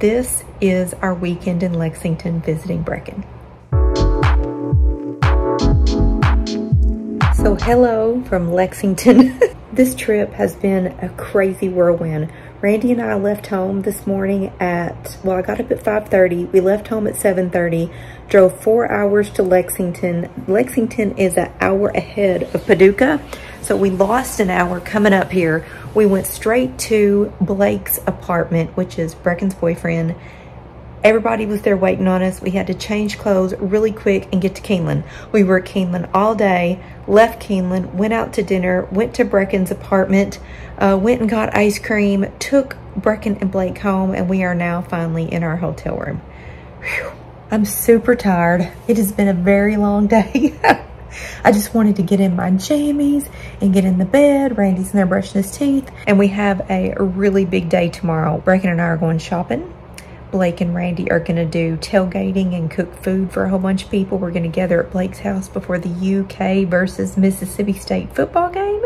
This is our weekend in Lexington visiting Brecken. So hello from Lexington. This trip has been a crazy whirlwind. Randy and I left home this morning at, well, I got up at 5:30. We left home at 7:30, drove 4 hours to Lexington. Lexington is an hour ahead of Paducah, so we lost an hour coming up here. We went straight to Blake's apartment, which is Brecken's boyfriend. Everybody was there waiting on us. We had to change clothes really quick and get to Keeneland. We were at Keeneland all day, left Keeneland, went out to dinner, went to Brecken's apartment, went and got ice cream, took Brecken and Blake home, and we are now finally in our hotel room. Whew. I'm super tired. It has been a very long day. I just wanted to get in my jammies and get in the bed. Randy's in there brushing his teeth. And we have a really big day tomorrow. Brecken and I are going shopping. Blake and Randy are going to do tailgating and cook food for a whole bunch of people. We're going to gather at Blake's house before the UK versus Mississippi State football game.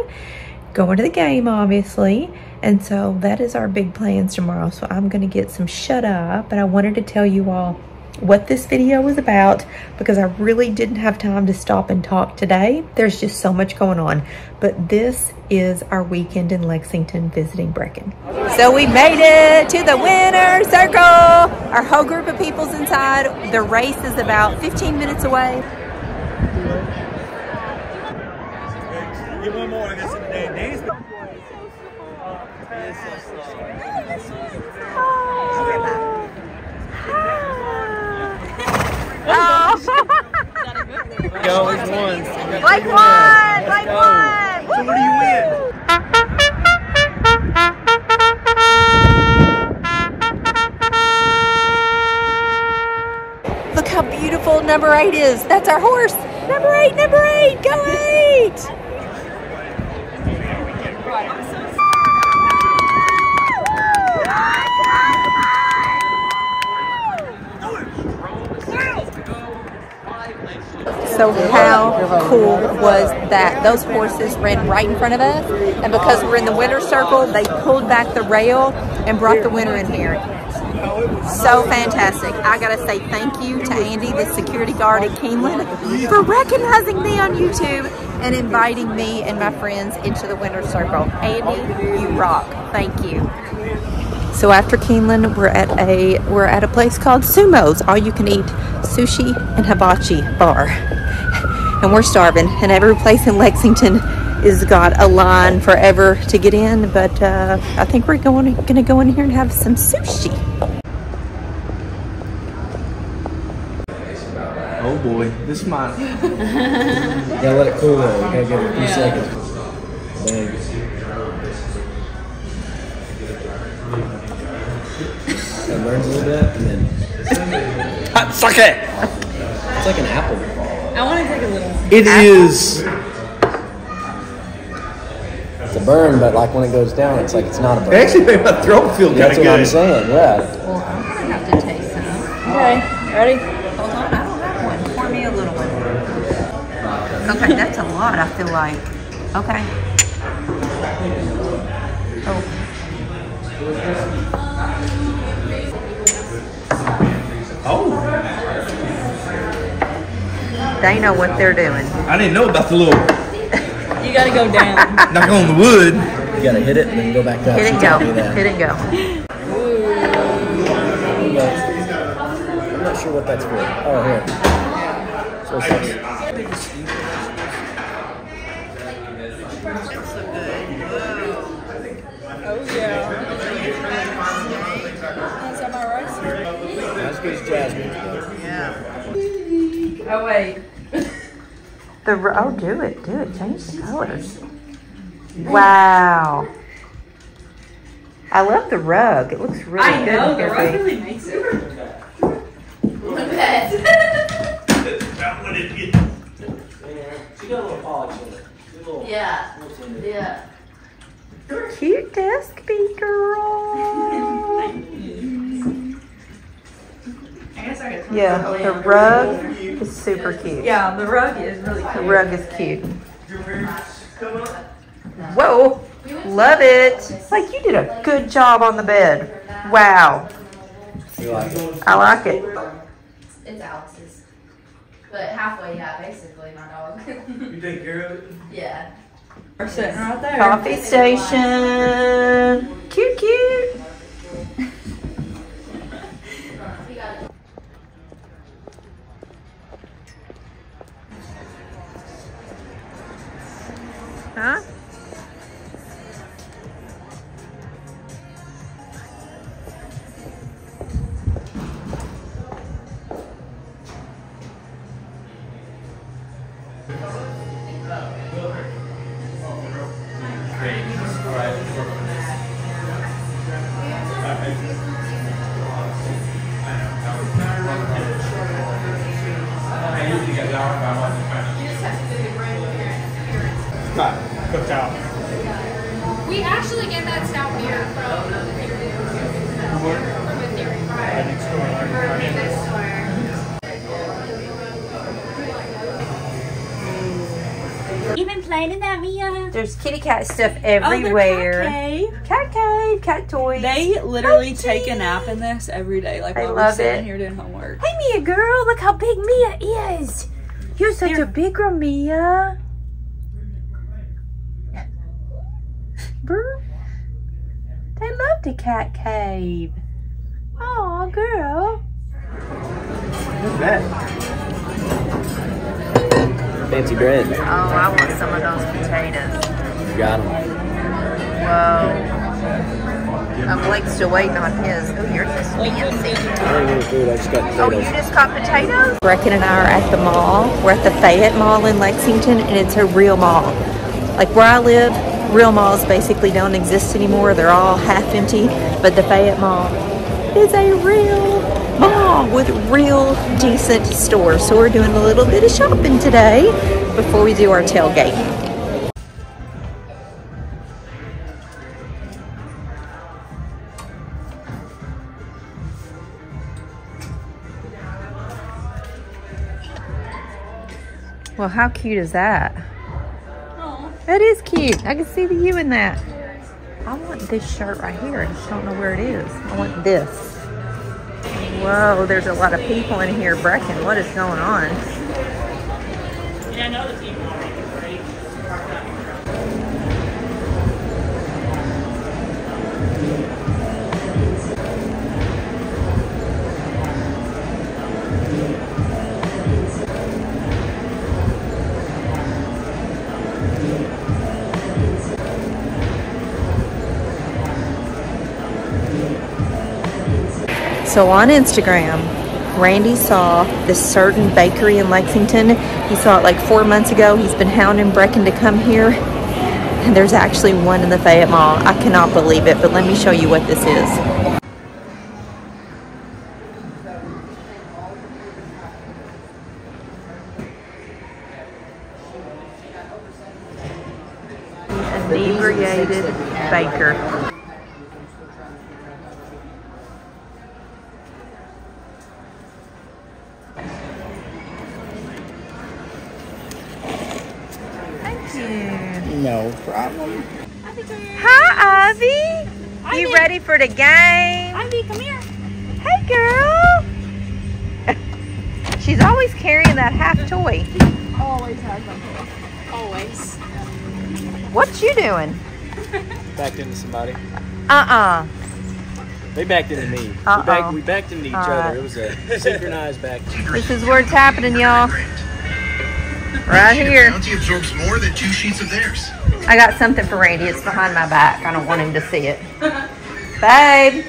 Going to the game, obviously. And so that is our big plans tomorrow. So I'm going to get some shut-eye, but I wanted to tell you all what this video was about because I really didn't have time to stop and talk today. There's just so much going on. But this is our weekend in Lexington visiting Brecken. So we made it to the winner's circle. Our whole group of people's inside. The race is about 15 minutes away. Get one more. Yo, Blake won! Blake won! Blake won! So what do you win? Look how beautiful number 8 is. That's our horse. Number 8, number 8, go 8! So how cool was that? Those horses ran right in front of us, and because we're in the winner's circle, they pulled back the rail and brought the winner in here. So fantastic. I gotta say thank you to Andy, the security guard at Keeneland, for recognizing me on YouTube and inviting me and my friends into the winner's circle. Andy, you rock. Thank you. So after Keeneland, we're at a place called Sumo's All You Can Eat Sushi and Hibachi Bar. And we're starving, and every place in Lexington has got a line forever to get in, but I think we're gonna go in here and have some sushi. Oh boy, this is mine. Yeah, let it cool though, we gotta give it a few seconds. It burns a little bit, and then hot sake. It's like an apple. I want to take a little. It apple. Is. It's a burn, but like when it goes down, it's like it's not a burn. It actually made my throat feel kind of good. That's what I'm saying. Yeah. Well, I'm gonna have to taste some. Okay, ready? Hold on, I don't have one. Pour me a little one. Okay, that's a lot. I feel like. Okay. Oh. They know what they're doing. I didn't know about the little. You gotta go down. Knock on the wood. You gotta hit it and then go back up. Hit and go. Hit and go. I'm not sure what that's for. Oh, here. So it's oh, yeah. Is that my rice? That's good as jasmine. Yeah. Oh, wait. Oh, do it, change the colors. Wow. I love the rug, it looks really good. I know, the rug really makes it. Look at that. That one is good. She got a little polish in it. Yeah, yeah. Cute Dusky girl. Thank you. I guess I got the rug. It's super cute. Yeah, the rug is really cute. The rug is cute. Whoa, love it. Like you did a good job on the bed. Wow. You like it? I like it. It's Alex's. But halfway, yeah, basically, my dog. You take care of it? Yeah. We're sitting right there. Coffee station. Cute, cute. Huh? There's kitty cat stuff everywhere. Oh, cat cave, cat toys. They literally take a nap in this every day. Like while we're sitting here doing homework. Hey Mia girl, look how big Mia is. You're such a bigger Mia. They love the cat cave. Oh girl. What's that? Fancy bread. Oh, I want some of those potatoes. Got him. Whoa. I'm Blake's still waiting on his. Oh, yours is fancy. Oh, you just got potatoes? Brecken and I are at the mall. We're at the Fayette Mall in Lexington, and it's a real mall. Like where I live, real malls basically don't exist anymore. They're all half empty, but the Fayette Mall is a real mall with real decent stores. So we're doing a little bit of shopping today before we do our tailgate. Well, how cute is that? Aww. That is cute. I can see the you in that. I want this shirt right here. I just don't know where it is. I want this. Whoa, there's a lot of people in here. Brecken, what is going on? Yeah, I know the people are So on Instagram, Randy saw this certain bakery in Lexington. He saw it like 4 months ago. He's been hounding Brecken to come here. And there's actually one in the Fayette Mall. I cannot believe it, but let me show you what this is. No problem. Hi, Ivy. Ivy. You ready for the game? Ivy, come here. Hey, girl. She's always carrying that half toy. Always has them. Always. What you doing? Backed into somebody. They backed into me. We backed into each other. It was a synchronized back. This is where it's happening, y'all. Right here. Absorbs more than 2 sheets of theirs. I got something for Randy. It's behind my back. I don't want him to see it. Babe.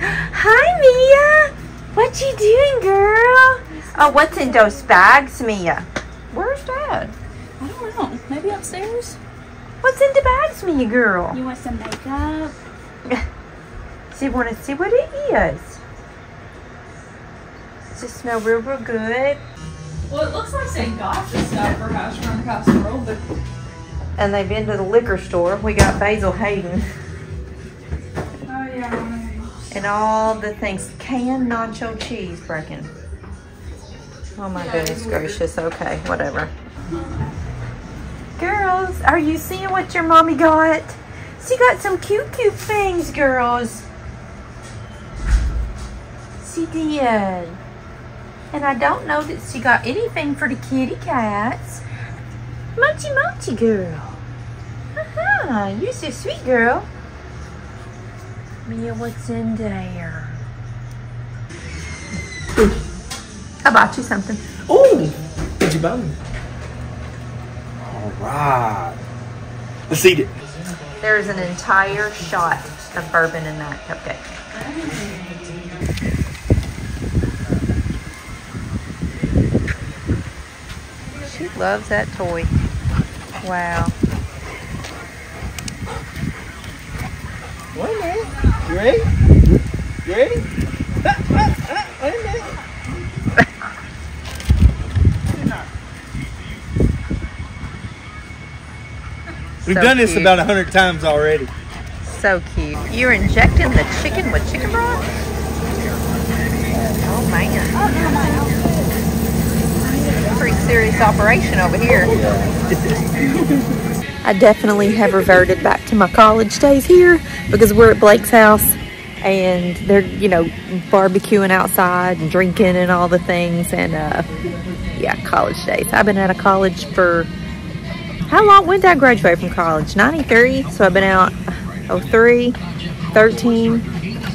Hi, Mia. What you doing, girl? Oh, what's in those bags, Mia? Where's Dad? I don't know. Maybe upstairs? What's in the bags, Mia, girl? You want some makeup? She want to see what it is. Just smell real, real good. Well, it looks like they got this stuff for Hash Brown Casserole, but... And they've been to the liquor store. We got Basil Hayden. Oh, yeah. And all the things. Canned nacho cheese, Brecken. Oh, my goodness gracious. Okay, whatever. Girls, are you seeing what your mommy got? She got some cute things, girls. She did. And I don't know that she got anything for the kitty cats. Mochi girl. Uh-huh. You're so sweet, girl. Mia, what's in there? Ooh. I bought you something. Ooh! Did you buy me? Alright. Let's eat it. There's an entire shot of bourbon in that cupcake. She loves that toy. Wow. Wait a minute. You ready? You ready? Wait a minute. We've done this about 100 times already. So cute. You're injecting the chicken with chicken broth? Oh man. Oh, pretty serious operation over here. I definitely have reverted back to my college days here because we're at Blake's house and they're, you know, barbecuing outside and drinking and all the things, and yeah, college days. I've been out of college for how long? When did I graduate from college? 93. So I've been out 03, 13,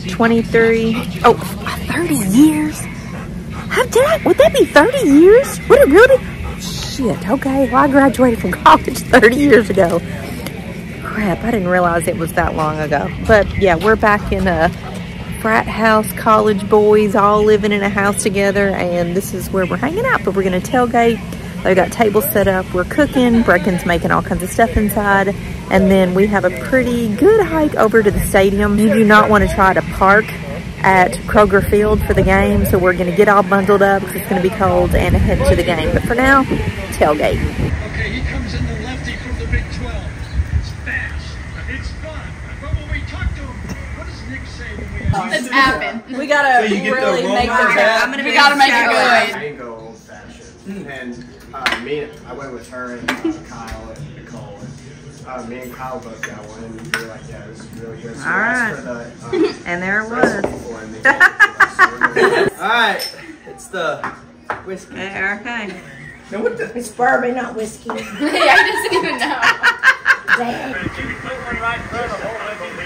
23. Oh, 30 years. How did I? Would that be 30 years? Would it really? Shit. Okay. Well, I graduated from college 30 years ago. Crap. I didn't realize it was that long ago. But yeah, we're back in a frat house, college boys all living in a house together. And this is where we're hanging out. But we're going to tailgate. They've got tables set up, we're cooking, Brecken's making all kinds of stuff inside, and then we have a pretty good hike over to the stadium. You do not want to try to park at Kroger Field for the game, so we're going to get all bundled up because it's going to be cold and head to the game. But for now, tailgate. Okay, he comes in the lefty from the Big 12. It's fast, it's fun, but when we talk to him, what does Nick say when we... It's happened. We got to really make it good. We got to make it good. And I went with her and Kyle and Nicole. Me and Kyle both got one, and we were like, yeah, it was really good. So all right. For the, and there it was. The all right. It's the whiskey. Okay. Now, what the? It's bourbon, not whiskey. Yeah, I doesn't even know.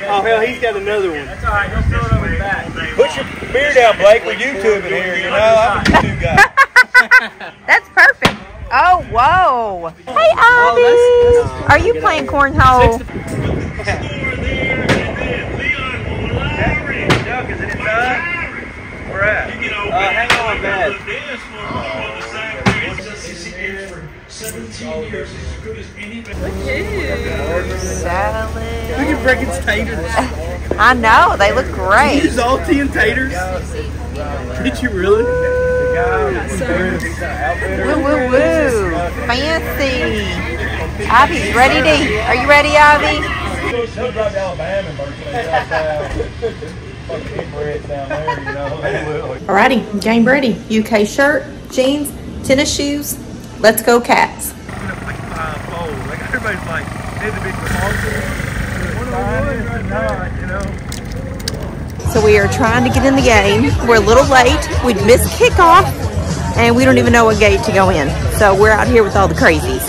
Oh, hell, he's got another one. That's all right. He'll throw it over the back. Put your beer down, Blake. We're YouTubing here. You know, I'm a YouTube guy. That's perfect. Oh, whoa. Hey, Abby. Oh, that's, are you playing cornhole? Hang on, man. Salad. Look at Brecken's taters. I know. They look great. Did you use Alti and taters? Did you really? So, woo, woo, woo. Fancy. Ivy's ready to eat. Are you ready, Ivy? Alrighty, game ready. UK shirt, jeans, tennis shoes. Let's go, Cats. Everybody's like, hey, the big one, you know. So we are trying to get in the game. We're a little late. We missed kickoff, and we don't even know what gate to go in. So we're out here with all the crazies.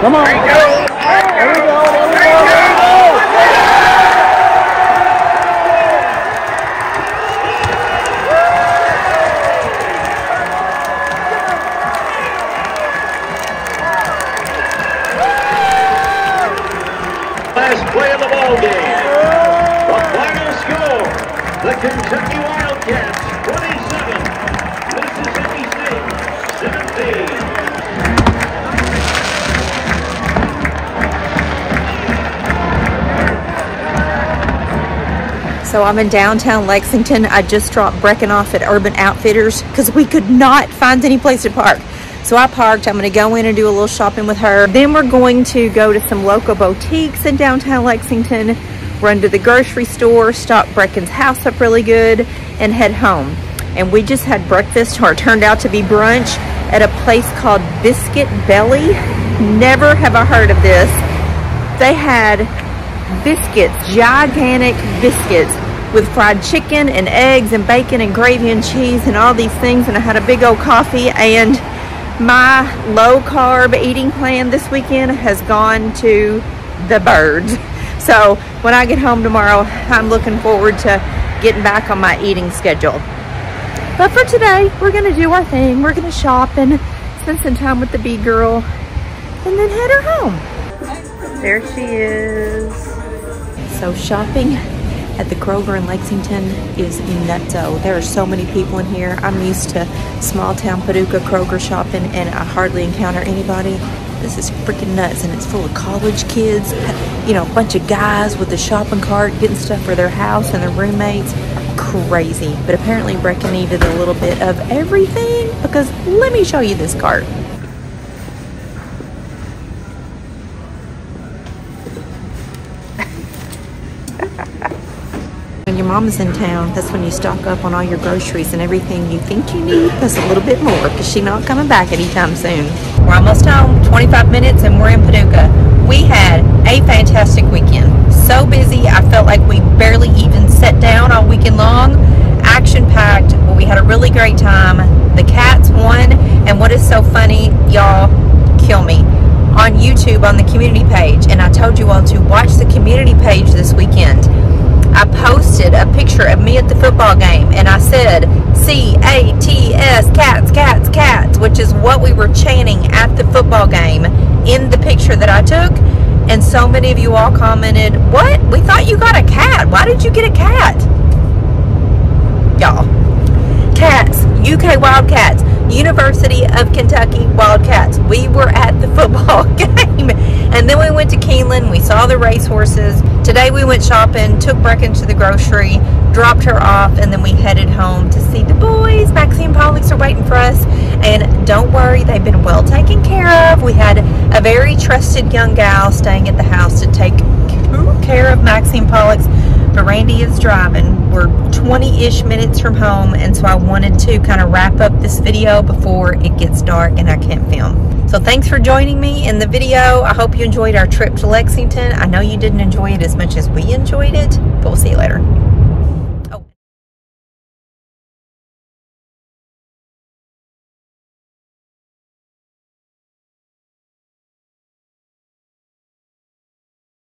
Come on. There you go. There we go. There we go. Kentucky Wildcats, 27, Mississippi State, 17. So I'm in downtown Lexington. I just dropped Brecken off at Urban Outfitters because we could not find any place to park. So I parked. I'm going to go in and do a little shopping with her. Then we're going to go to some local boutiques in downtown Lexington, run to the grocery store, stock Brecken's house up really good, and head home. And we just had breakfast, or it turned out to be brunch, at a place called Biscuit Belly. Never have I heard of this. They had biscuits, gigantic biscuits, with fried chicken and eggs and bacon and gravy and cheese and all these things. And I had a big old coffee, and my low carb eating plan this weekend has gone to the birds. So when I get home tomorrow, I'm looking forward to getting back on my eating schedule. But for today, we're gonna do our thing. We're gonna shop and spend some time with the bee girl and then head her home. There she is. So shopping at the Kroger in Lexington is nutso. There are so many people in here. I'm used to small town Paducah Kroger shopping and I hardly encounter anybody. This is freaking nuts, and it's full of college kids, you know, a bunch of guys with a shopping cart getting stuff for their house and their roommates. Crazy. But apparently Brecken needed a little bit of everything, because let me show you this cart. When your mom is in town, that's when you stock up on all your groceries and everything you think you need, plus a little bit more, because she's not coming back anytime soon. We're almost home, 25 minutes, and we're in Paducah. We had a fantastic weekend. So busy, I felt like we barely even sat down all weekend long. Action-packed, but we had a really great time. The cats won, and what is so funny, y'all, kill me, on YouTube, on the community page, and I told you all to watch the community page this weekend. I posted a picture of me at the football game, and I said C-A-T-S, cats, cats, cats, which is what we were chanting at the football game in the picture that I took. And so many of you all commented, what? We thought you got a cat. Why did you get a cat? Y'all, cats, UK Wildcats, University of Kentucky Wildcats. We were at the football game. And then we went to Keeneland. We saw the racehorses. Today we went shopping, took Brecken to the grocery, dropped her off, and then we headed home to see the boys. Maxine and Pollock are waiting for us. And don't worry, they've been well taken care of. We had a very trusted young gal staying at the house to take care of Maxine Pollock. But Randy is driving. We're 20-ish minutes from home, and so I wanted to kind of wrap up this video before it gets dark and I can't film. So thanks for joining me in the video. I hope you enjoyed our trip to Lexington. I know you didn't enjoy it as much as we enjoyed it, but we'll see you later.